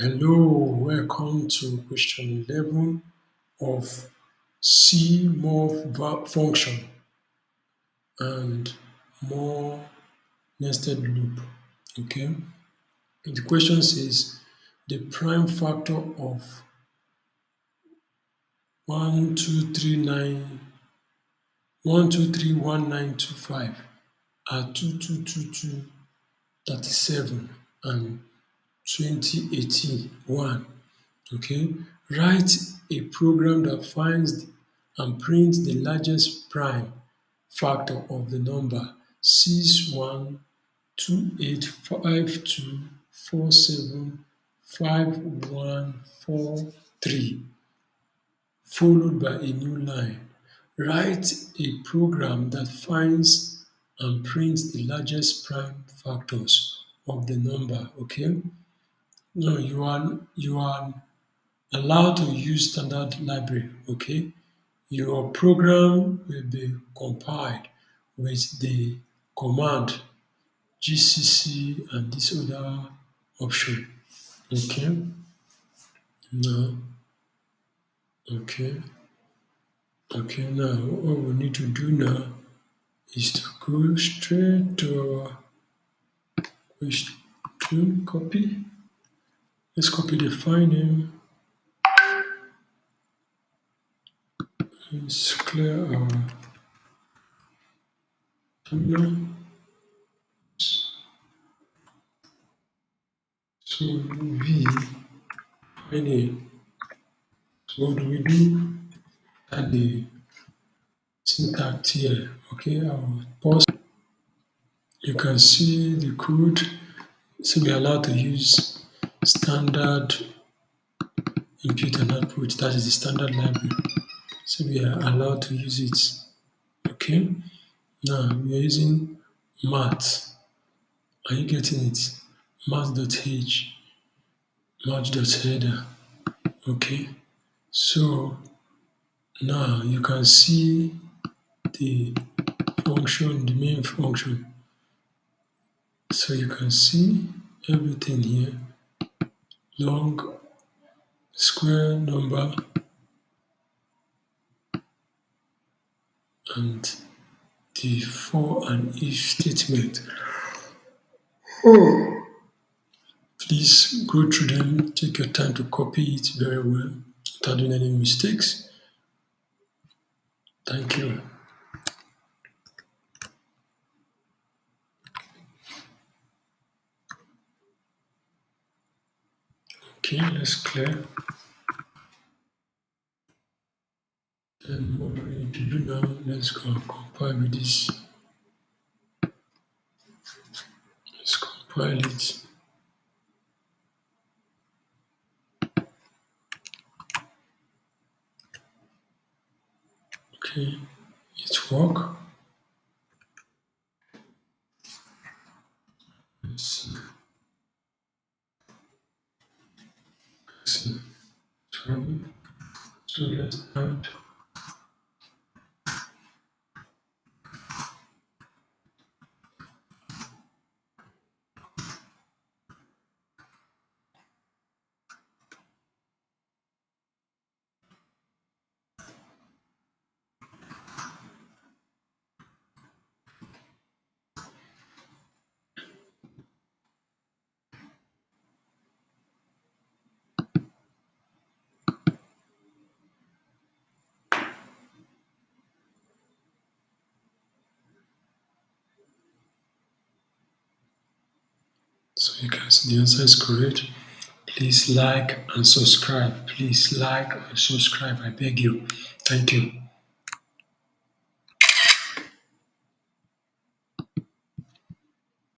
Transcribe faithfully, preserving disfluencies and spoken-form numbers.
Hello, welcome to question eleven of C more va- function and more nested loop. Okay, the question says the prime factor of one two three nine one two three one nine two five are two two two two thirty seven and twenty eighteen one. Okay, write a program that finds and prints the largest prime factor of the number six one two eight five two four seven five one four three, followed by a new line. Write a program that finds and prints the largest prime factors of the number. Okay. No, you are you are allowed to use standard library, okay? Your program will be compiled with the command G C C and this other option, okay? Now, okay, okay, now what we need to do now is to go straight to question, copy. Let's copy the file name. Let's clear our terminal. So V any. So what do we do? Add the syntax here. Okay, I'll pause. You can see the code. So we are allowed to use standard input and output, that is the standard library, so we are allowed to use it. Okay, now we are using math. Are you getting it? Math.h, math.header. Okay, so now you can see the function, the main function, so you can see everything here. Long square number and the for and if statement. Oh. Please go through them, take your time to copy it very well without doing any mistakes. Thank you. Okay, let's clear. Then what we need to do now, let's go and compile with this. Let's compile it. Okay, it's work. Let's see. So let's add So you guys, the answer is correct. Please like and subscribe. Please like and subscribe. I beg you. Thank you.